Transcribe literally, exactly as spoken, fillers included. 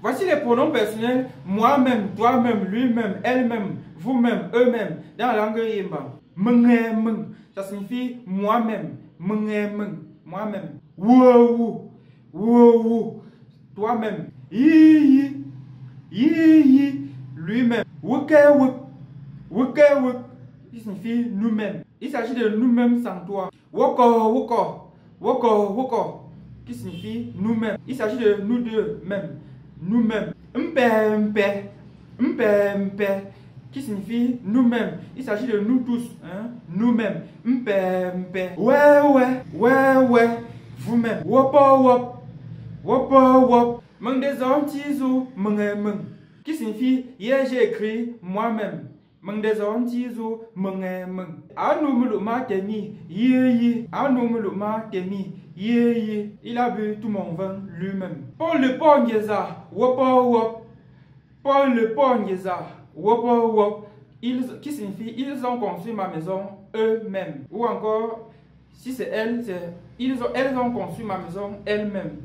Voici les pronoms personnels, moi-même, toi-même, lui-même, elle-même, vous-même, eux-mêmes, dans la langue Yemba. Mengem, ça signifie moi-même, mengem, moi-même. Wouou, wouou, toi-même. Yi, yi, lui-même. Wukewuk, wukewuk, qui signifie nous-mêmes. Il s'agit de nous-mêmes sans toi. Woko, woko, woko, woko, qui signifie nous-mêmes. Il s'agit de nous deux-mêmes. Nous-mêmes. Mpe, mpe, mpe, mpe, qui signifie nous-mêmes. Il s'agit de nous tous, hein? Nous-mêmes. Mpe, mpe. Ouais, ouais, ouais, ouais, vous-même. Wopo, wop, wopo, wop. Meng des antizou, meng, meng, qui signifie hier j'ai écrit moi-même. Meng des antizou, meng, meng. Anoumuluma temi, yé, yé. Anoumuluma temi. Yeah, yeah. Il a bu tout mon vin lui-même. Paul le Pogneza, wop wop. Paul le Pogneza, wop wop. Qui signifie ils ont construit ma maison eux-mêmes. Ou encore, si c'est elle, c'est ils ont, elles ont construit ma maison elles-mêmes.